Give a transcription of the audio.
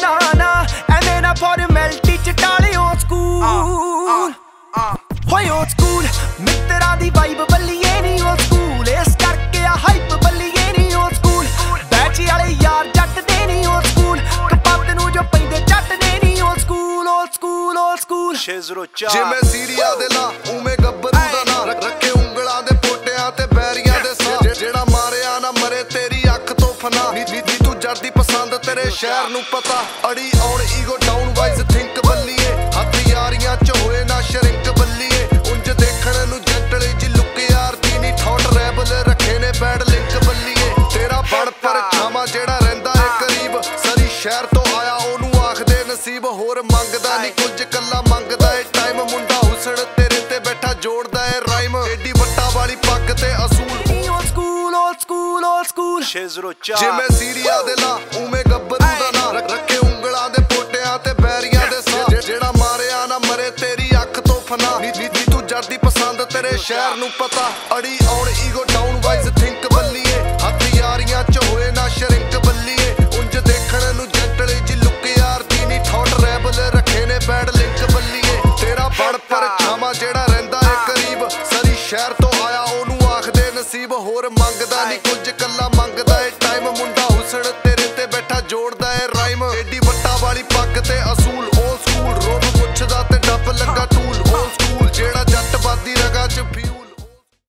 banana, and then I poured a melty chitali old school. Hoy old school, mitra di vibe balli any old school. Es karke a hype balli any old school. Bachi ale yaar jatt de ni old school. Kapat nu jo paide jatt de ni old school, old school, old school. 604. Je main Syria de la, ume gabbu da na rakke ungla de potiyan te bairiyan de sa. Jehda mareya na mare teri akh to fana. Di pasand tere shehar nu pata adi aur ego down wise think balliye hath yaariyan ch hoye na shrink balliye unj dekhan nu jatli ji look yaar di ni thought rebel rakhe ne bad link balliye tera bad par chama jehda rehnda hai kareeb sari shehar to aaya onu aakhde naseeb hor mangda ni kuj kalla mangda hai time munda husn tere te baitha jodda hai rhyme eddi watta wali pag te asool old school old school old school 604 je main Syria de ਉਵੇਂ ਗੱਭਰੂ ਦਾ ਨਾਂ ਰੱਖੇ ਉਂਗਲਾਂ ਦੇ ਪੋਟਿਆਂ ਤੇ ਬੈਰੀਆਂ ਦੇ ਸਾਹ ਜਿਹੜਾ ਮਾਰਿਆ ਨਾ ਮਰੇ ਤੇਰੀ ਅੱਖ ਤੋਂ ਫਨਾ ਨੀ ਤੂੰ ਜੜਦੀ ਪਸੰਦ ਤੇਰੇ ਸ਼ਹਿਰ ਨੂੰ ਪਤਾ ਅੜੀ ਔਰ ਈਗੋ ਡਾਊਨ ਵਾਈਜ਼ ਥਿੰਕ ਬੱਲੀਏ ਹੱਥ ਯਾਰੀਆਂ ਚ ਹੋਏ ਨਾ ਸ਼ਰਿੰਕ ਬੱਲੀਏ ਉਂਝ ਦੇਖਣ ਨੂੰ ਜੰਟਲੀ ਜੀ ਲੁੱਕ ਯਾਰ ਦੀ ਨੀ ਥੌਟ ਰੈਬਲ ਰੱਖੇ ਨੇ ਬੈਡ ਲਿੰਕ ਬੱਲੀਏ ਤੇਰਾ ਬੜ ਪਰ ਛਾਵਾਂ ਜਿਹੜਾ ਰਹਿੰਦਾ ਏ ਕਰੀਬ ਸਰੀ ਸ਼ਹਿਰ ਤੋਂ ਆਇਆ ਉਹਨੂੰ ਆਖਦੇ ਨਸੀਬ ਹੋਰ ਮੰਗਦਾ ਨੀ ਕੁਝ ਕੱਲਾ ਮੰਗਦਾ ਏ ਟਾਈਮ ਮੁੰਡਾ ਹੁਸਨ जोड़दा है राइम एडी वट्टा वाली पग ते असूल ओल्ड स्कूल रोड पुछदा ते डप लगा